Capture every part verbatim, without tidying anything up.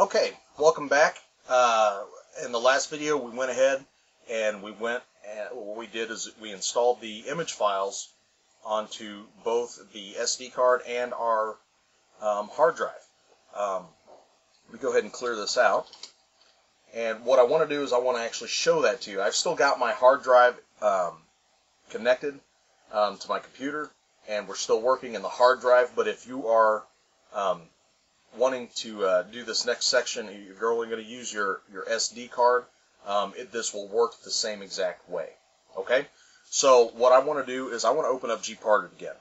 Okay, welcome back. Uh, in the last video, we went ahead and we went. And what we did is we installed the image files onto both the S D card and our um, hard drive. Um, let me go ahead and clear this out. And what I want to do is I want to actually show that to you. I've still got my hard drive um, connected um, to my computer, and we're still working in the hard drive. But if you are um, wanting to uh, do this next section, you're only going to use your, your S D card. Um, it, this will work the same exact way. Okay? So what I want to do is I want to open up Gparted again.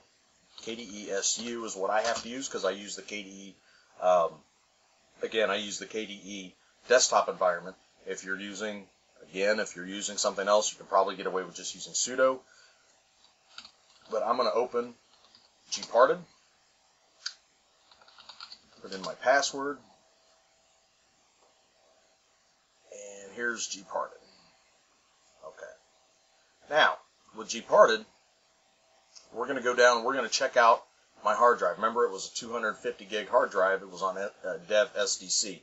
K D E S U is what I have to use because I use the K D E, um, again, I use the K D E desktop environment. If you're using, again, if you're using something else, you can probably get away with just using sudo. But I'm going to open Gparted. Put in my password, and here's Gparted. Okay. Now, with Gparted, we're going to go down and we're going to check out my hard drive. Remember, it was a two hundred fifty gig hard drive. It was on uh, Dev S D C.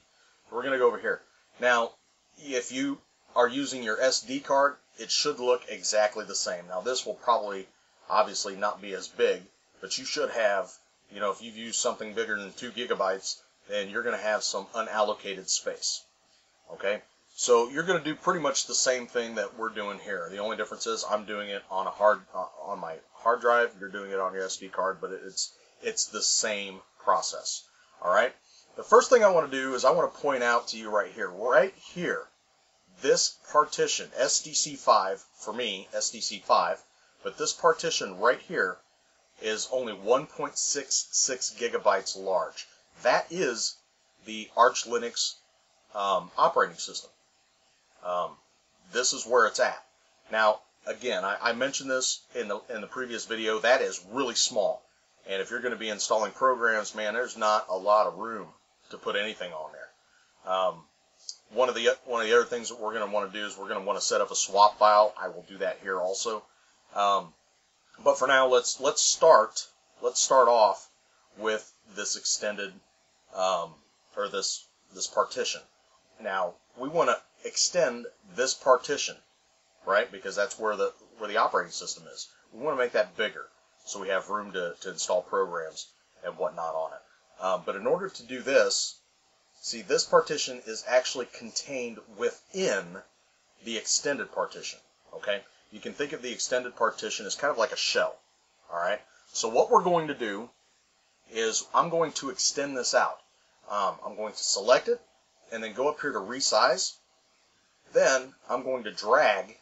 We're going to go over here. Now, if you are using your S D card, it should look exactly the same. Now, this will probably, obviously, not be as big, but you should have, you know, if you've used something bigger than two gigabytes, then you're going to have some unallocated space. Okay? So you're going to do pretty much the same thing that we're doing here. The only difference is I'm doing it on a hard uh, on my hard drive. You're doing it on your S D card, but it's it's the same process. All right? The first thing I want to do is I want to point out to you right here, right here, this partition, S D C five, for me, S D C five, but this partition right here is only one point six six gigabytes large. That is the Arch Linux um, operating system. Um, this is where it's at. Now, again, I, I mentioned this in the, in the previous video. That is really small. And if you're going to be installing programs, man, there's not a lot of room to put anything on there. Um, one of the one of the other things that we're going to want to do is we're going to want to set up a swap file. I will do that here also. Um, But for now, let's let's start let's start off with this extended um, or this this partition. Now we want to extend this partition, right? Because that's where the where the operating system is. We want to make that bigger so we have room to to install programs and whatnot on it. Um, but in order to do this, see, this partition is actually contained within the extended partition. Okay. You can think of the extended partition as kind of like a shell, all right? So what we're going to do is I'm going to extend this out. Um, I'm going to select it and then go up here to resize. Then I'm going to drag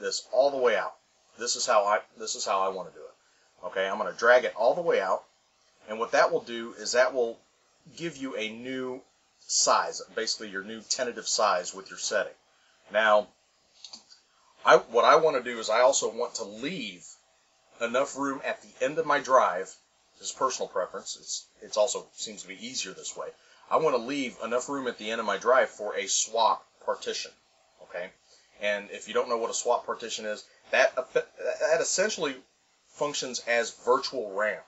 this all the way out. This is how I, this is how I want to do it, okay? I'm going to drag it all the way out, and what that will do is that will give you a new size, basically your new tentative size with your setting. Now, I, what I want to do is I also want to leave enough room at the end of my drive. This is personal preference. It's it's also seems to be easier this way. I want to leave enough room at the end of my drive for a swap partition. Okay, and if you don't know what a swap partition is, that that essentially functions as virtual RAM.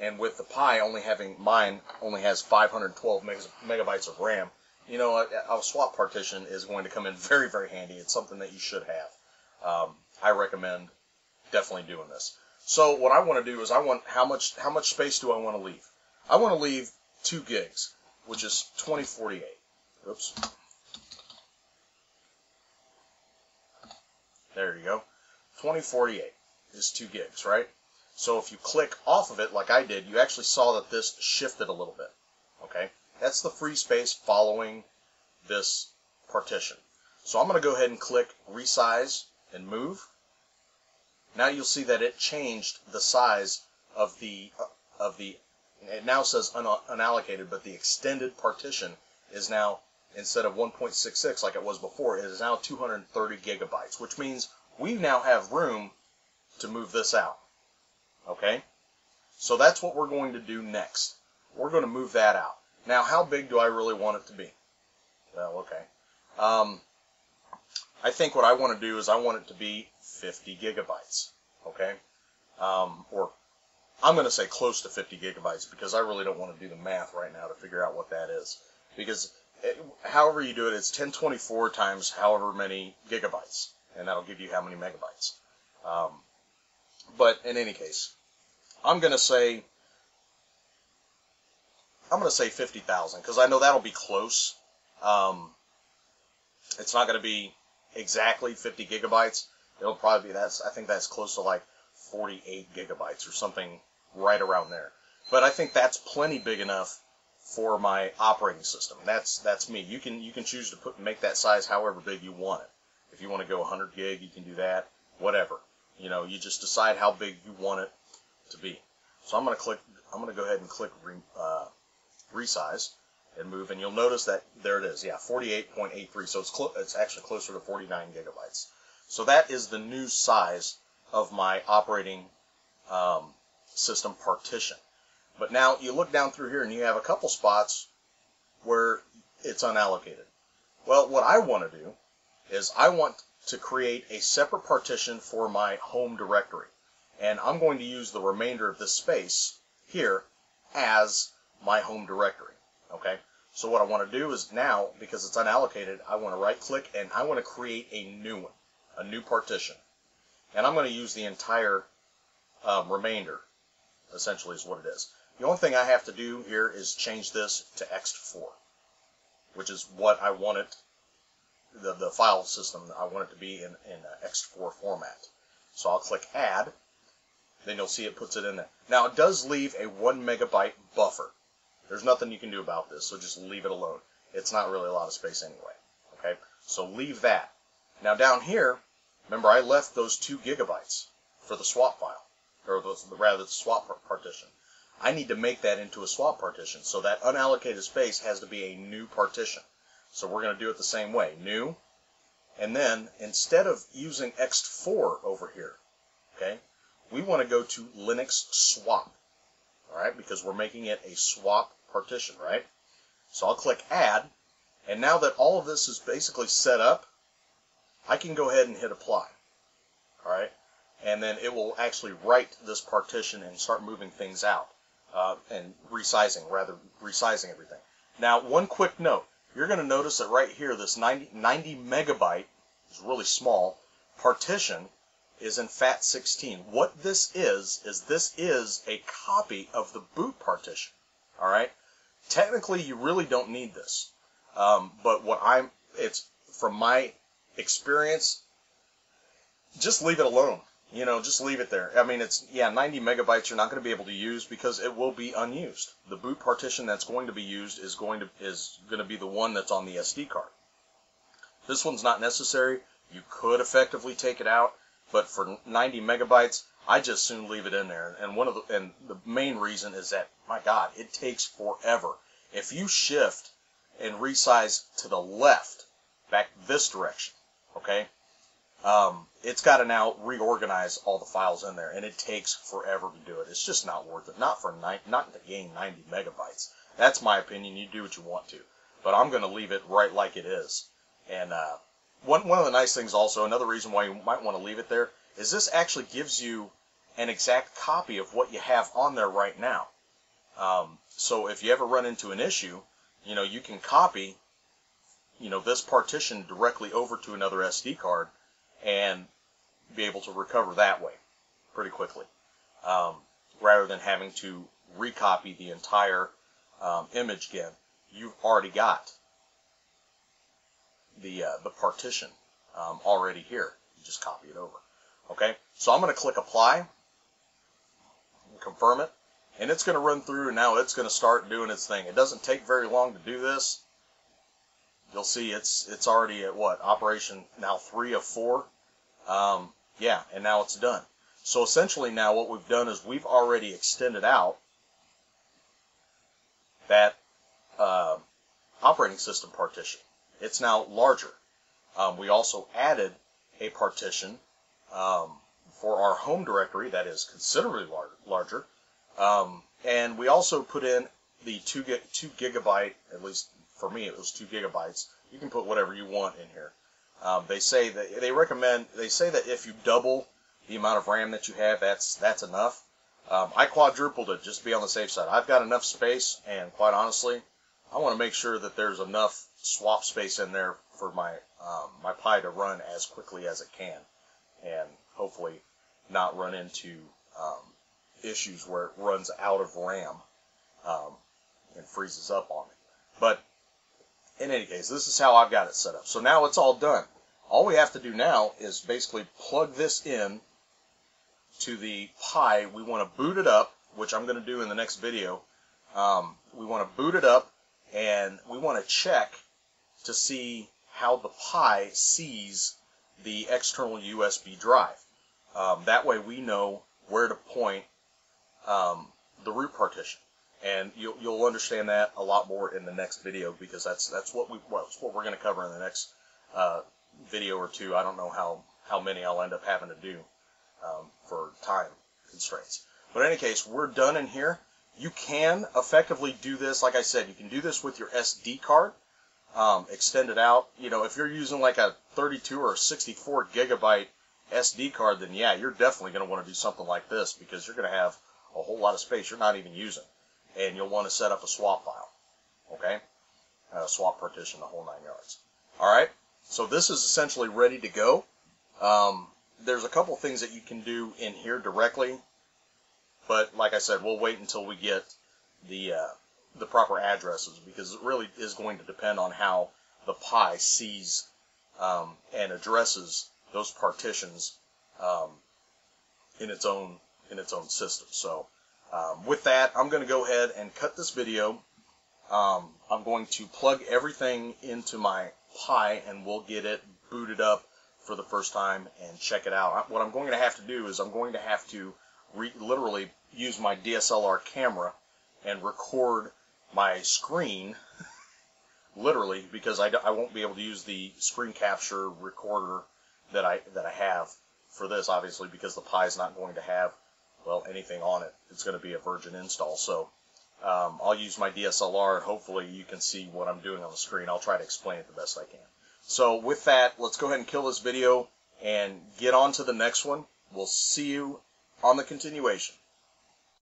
And with the Pi only having mine only has five hundred twelve megabytes of RAM, you know, a, a swap partition is going to come in very very handy. It's something that you should have. Um, I recommend definitely doing this. So what I want to do is I want how much how much space do I want to leave? I want to leave two gigs, which is twenty forty-eight. Oops. There you go. twenty forty-eight is two gigs, right? So if you click off of it like I did, you actually saw that this shifted a little bit. Okay? That's the free space following this partition. So I'm going to go ahead and click resize and move. Now you'll see that it changed the size of the of the it now says un unallocated, but the extended partition is now, instead of one point six six like it was before, it is now two hundred thirty gigabytes, which means we now have room to move this out. Okay? So that's what we're going to do next. We're going to move that out. Now, how big do I really want it to be? Well, okay. Um, I think what I want to do is I want it to be fifty gigabytes, okay? Um, or I'm going to say close to fifty gigabytes because I really don't want to do the math right now to figure out what that is. Because it, however you do it, it's ten twenty-four times however many gigabytes, and that'll give you how many megabytes. Um, but in any case, I'm going to say I'm going to say fifty thousand because I know that'll be close. Um, it's not going to be exactly fifty gigabytes. It'll probably be that's I think that's close to like forty-eight gigabytes or something right around there. But I think that's plenty big enough for my operating system. That's that's me. You can you can choose to put make that size however big you want it. If you want to go one hundred gig, you can do that. Whatever. You know, you just decide how big you want it to be. So I'm going to click. I'm going to go ahead and click re, uh, resize and move, and you'll notice that there it is. Yeah, forty-eight point eight three. So it's clo it's actually closer to forty-nine gigabytes. So that is the new size of my operating um, system partition. But now you look down through here and you have a couple spots where it's unallocated. Well, what I want to do is I want to create a separate partition for my home directory. And I'm going to use the remainder of this space here as my home directory. Okay? So what I want to do is now, because it's unallocated, I want to right click and I want to create a new one, a new partition. And I'm going to use the entire um, remainder, essentially is what it is. The only thing I have to do here is change this to ext four, which is what I want it, the, the file system I want it to be in, in ext four format. So I'll click add, then you'll see it puts it in there. Now it does leave a one megabyte buffer. There's nothing you can do about this, so just leave it alone. It's not really a lot of space anyway. Okay, so leave that. Now down here, remember I left those two gigabytes for the swap file, or the, rather the swap partition. I need to make that into a swap partition, so that unallocated space has to be a new partition. So we're going to do it the same way, new, and then instead of using ext four over here, okay, we want to go to Linux swap, all right, because we're making it a swap partition, right? So I'll click add, and now that all of this is basically set up, I can go ahead and hit apply, all right? And then it will actually write this partition and start moving things out uh, and resizing, rather resizing everything. Now, one quick note. You're going to notice that right here, this ninety, ninety megabyte, is really small, partition is in FAT sixteen. What this is, is this is a copy of the boot partition, all right? Technically, you really don't need this. Um, but what I'm, it's from my experience, just leave it alone. You know, just leave it there. I mean, it's, yeah, ninety megabytes you're not going to be able to use because it will be unused. The boot partition that's going to be used is going to is going to be the one that's on the S D card. This one's not necessary. You could effectively take it out, but for ninety megabytes, I just soon leave it in there. And one of the and the main reason is that, my God, it takes forever. If you shift and resize to the left, back this direction, okay? Um, it's got to now reorganize all the files in there, and it takes forever to do it. It's just not worth it. Not for ni not to gain ninety megabytes. That's my opinion. You do what you want to, but I'm going to leave it right like it is. And uh, one one of the nice things also, another reason why you might want to leave it there is this actually gives you an exact copy of what you have on there right now. Um, so if you ever run into an issue, you know you can copy, you know this partition directly over to another S D card and be able to recover that way pretty quickly, um, rather than having to recopy the entire um, image again. You've already got the, uh, the partition um, already here. You just copy it over. Okay, so I'm going to click apply, confirm it, and it's going to run through, and now it's going to start doing its thing. It doesn't take very long to do this. You'll see it's it's already at what, operation now three of four. Um, yeah, and now it's done. So essentially now what we've done is we've already extended out that uh, operating system partition. It's now larger. Um, we also added a partition um, for our home directory that is considerably lar larger. Um, and we also put in the two, gig two gigabyte, at least for me it was two gigabytes. You can put whatever you want in here. Um, they say that they recommend. They say that if you double the amount of RAM that you have, that's that's enough. Um, I quadrupled it just to be on the safe side. I've got enough space, and quite honestly, I want to make sure that there's enough swap space in there for my um, my Pi to run as quickly as it can, and hopefully not run into um, issues where it runs out of RAM um, and freezes up on it. But in any case, this is how I've got it set up. So now it's all done. All we have to do now is basically plug this in to the Pi. We want to boot it up, which I'm going to do in the next video. Um, we want to boot it up, and we want to check to see how the Pi sees the external U S B drive. Um, that way we know where to point um, the root partition. And you'll, you'll understand that a lot more in the next video, because that's that's what we well, that's what we're going to cover in the next uh, video or two. I don't know how how many I'll end up having to do um, for time constraints. But in any case, we're done in here. You can effectively do this, like I said, you can do this with your S D card, um, extend it out. You know, if you're using like a thirty-two or a sixty-four gigabyte S D card, then yeah, you're definitely going to want to do something like this, because you're going to have a whole lot of space you're not even using. And you'll want to set up a swap file, okay? Uh, swap partition, the whole nine yards. All right, so this is essentially ready to go. Um, there's a couple things that you can do in here directly, but like I said, we'll wait until we get the uh, the proper addresses, because it really is going to depend on how the Pi sees um, and addresses those partitions um, in its own in its own system. So. Um, with that, I'm going to go ahead and cut this video. Um, I'm going to plug everything into my Pi, and we'll get it booted up for the first time and check it out. What I'm going to have to do is I'm going to have to re literally use my D S L R camera and record my screen, literally, because I, d I won't be able to use the screen capture recorder that I, that I have for this, obviously, because the Pi is not going to have, well, anything on it. It's going to be a virgin install, so um, I'll use my D S L R, and hopefully you can see what I'm doing on the screen. I'll try to explain it the best I can. So with that, let's go ahead and kill this video and get on to the next one. We'll see you on the continuation.